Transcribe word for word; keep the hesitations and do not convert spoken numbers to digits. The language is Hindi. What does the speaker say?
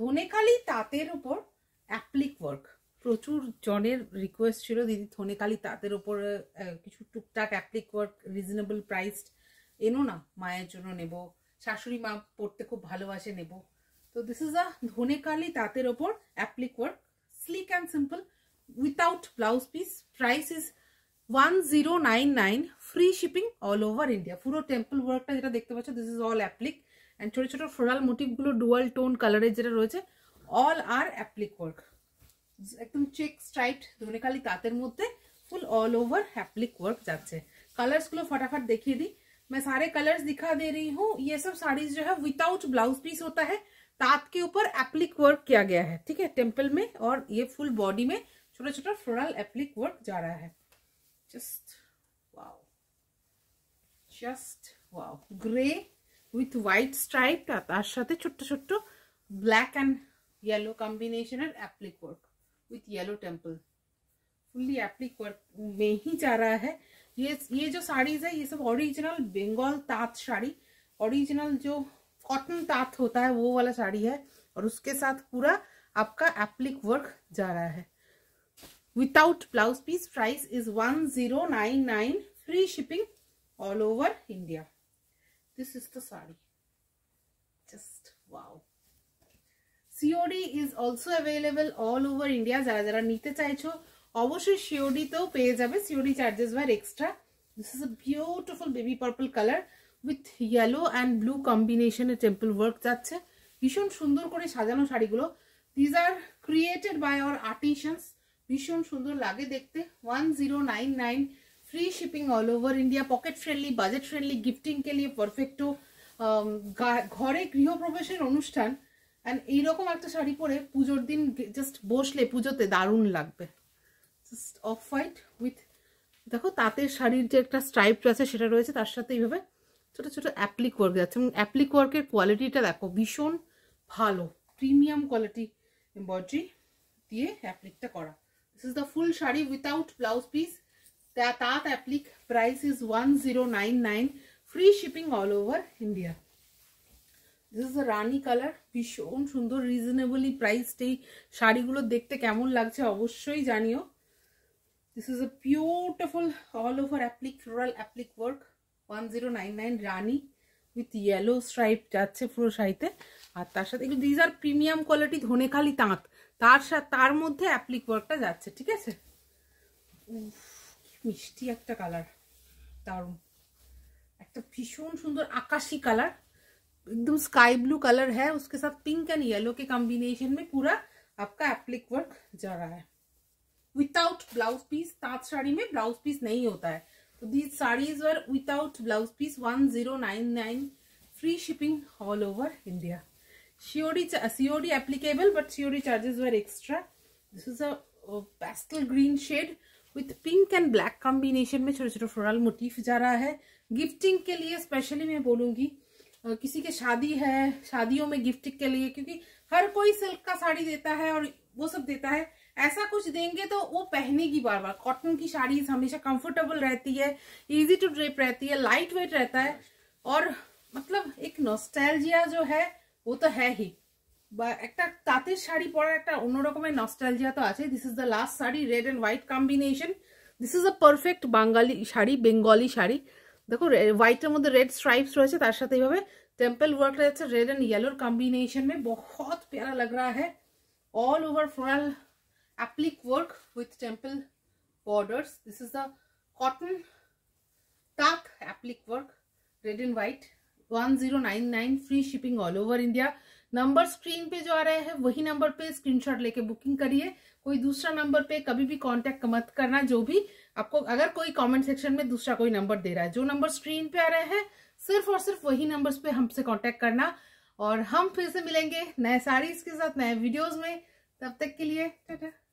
ধনেখালি তাঁতের উপর অ্যাপ্লিক ওয়ার্ক প্রচুর জনের রিকোয়েস্ট ছিল, দিদি ধনেখালি তাঁতের উপর কিছু টুকটাক অ্যাপ্লিক ওয়ার্ক রিজনেবল প্রাইসড এনো না, মায়ের জন্য নেব, শাশুড়ি মা পড়তে খুব ভালোবাসে, নেব। তো দিস ইজ আ ধনেখালি তাঁতের উপর applique work, slick and simple, without blouse piece. Price is one zero nine nine, free shipping all over India. পুরো টেম্পল ওয়ার্কটা যেটা দেখতে পাচ্ছ, this is all applique, and ছোট ছোট ফ্লোরাল মোটিভগুলো ডুয়াল টোন কালারের যেটা রয়েছে, অল আর অ্যাপ্লিক ওয়ার্ক। একদম চেক স্ট্রাইপড ধনেখালি তাঁতের মধ্যে full all over applique work যাচ্ছে। कलर्स গুলো फटाफट देखिए दी, मैं सारे कलर्स दिखा दे रही हूँ। ये सब साड़ीज जो है विदाउट ब्लाउज पीस होता है, ताँत के ऊपर एप्लिक वर्क किया गया है, ठीक है, टेम्पल में, और ये फुल बॉडी में छोटा छोटा फ्लोरल एप्लिक वर्क जा रहा है। Just wow, just wow. Grey with white stripe, তার সাথে ছোট্ট ছোট্ট ব্ল্যাক অ্যান্ড ইয়েলো কম্বিনেশনের applique work with yellow temple, fully applique work में ही जा रहा है। ये ये जो साड़ीज है ये सब ओरिजिनल बंगाल ताँत साड़ी, ओरिजिनल जो कॉटन ताँत होता है वो वाला साड़ी है, और उसके साथ पूरा आपका एप्लिक वर्क जा रहा है without blouse piece. Price is one zero nine nine, free shipping all over India. This is the sari, just wow. C O D is also available all over India. Jara jara nite chaicho obosshoi C O D to peye jabe, C O D charges were extra. This is a beautiful baby purple color with yellow and blue combination e temple work jacche, bishon sundor kore sajano sari gulo. These are created by our artisans, bishon sundor lage dekhte। One zero nine nine, free shipping all over India. Pocket friendly, budget friendly, gifting के लिए परफेक्ट। घरे गृह प्रवेश अनुष्ठान एंड এই রকম একটা শাড়ি পরে পূজোর দিন জাস্ট বসলে পুজোতে দারুণ লাগবে। জাস্ট অফ হোয়াইট উইথ, দেখো তাঁতের শাড়ির যে একটা স্ট্রাইপ আছে সেটা রয়েছে, তার সাথে এইভাবে ছোট ছোট অ্যাপ্লিক ওয়ার্ক যাচ্ছে, এবং অ্যাপ্লিক ওয়ার্কের কোয়ালিটিটা দেখো ভীষণ ভালো, প্রিমিয়াম কোয়ালিটি এমব্রয়ডারি দিয়ে অ্যাপ্লিকটা করা। This is the full sari without blouse piece, तात applique. Price is one zero nine nine, free shipping all over India. This is a rani colour, भीषण सुंदर, रिजनेबली प्राइसड। এই শাড়িগুলো দেখতে কেমন লাগছে অবশ্যই জানিও। This is a beautiful all over applique floral applique work, one zero nine nine, rani with yellow stripe যাচ্ছে পুরো শাড়িতে, আর তার সাথে এগুলো দিস আর প্রিমিয়াম কোয়ালিটি ধনেখালি তাঁত, তার সাথে তার মধ্যে অ্যাপ্লিক ওয়ার্কটা যাচ্ছে, ঠিক আছে। মিষ্টি একটা কালার, দারুণ একটা ভীষণ সুন্দর আকাশী কালার, একদম স্কাই ব্লু কালার है, उसके साथ पिंक एंड येलो के कॉम्बिनेशन में पूरा आपका एप्लिक वर्क जा रहा है विदाउट ब्लाउज पीस। तात साड़ी में ब्लाउज पीस नहीं होता है, तो these saris were without blouse piece, one zero nine nine, free shipping all over India. COD COD applicable but COD charges were extra. This is a pastel green shade with pink and black combination में छोटे छोटे फ्लोरल मोटिफ जा रहा है। गिफ्टिंग के लिए स्पेशली मैं बोलूँगी, किसी के शादी है, शादियों में गिफ्टिंग के लिए, क्योंकि हर कोई सिल्क का साड़ी देता है और वो सब देता है, ऐसा कुछ देंगे तो वो पहनेगी बार बार। कॉटन की साड़ी हमेशा कंफर्टेबल रहती है, इजी टू ड्रेप रहती है, लाइट वेट रहता है, और मतलब एक नॉस्टैल्जिया जो है वो तो है ही। একটা তাঁতের শাড়ি পরার একটা অন্যরকমের নস্টালজিয়া তো আছে। This is the last sari, red and white combination. This is a perfect Bangali sari, Bengali sari. দেখো হোয়াইটের মধ্যে রেড স্ট্রাইপ্স রয়েছে, তার সাথে এইভাবে টেম্পল ওয়ার্ক রয়েছে রেড অ্যান্ড ইয়েলোর কম্বিনেশন में, बहुत प्यारा लग रहा है। All over floral applique work with temple borders. This is the cotton ताँत applique work, red and white, one zero nine nine, free shipping all over India. Number screen पे जो आ रहे हैं वही नंबर पे स्क्रीनशॉट लेके बुकिंग करिए, कोई दूसरा नंबर पे कभी भी कांटेक्ट मत करना। जो भी आपको, अगर कोई कमेंट सेक्शन में दूसरा कोई नंबर दे रहा है, जो नंबर स्क्रीन पे आ रहे हैं सिर्फ और सिर्फ वही नंबर्स पे हमसे कांटेक्ट करना। और हम फिर से मिलेंगे नए साड़ीज के साथ नए वीडियोज में, तब तक के लिए टाटा।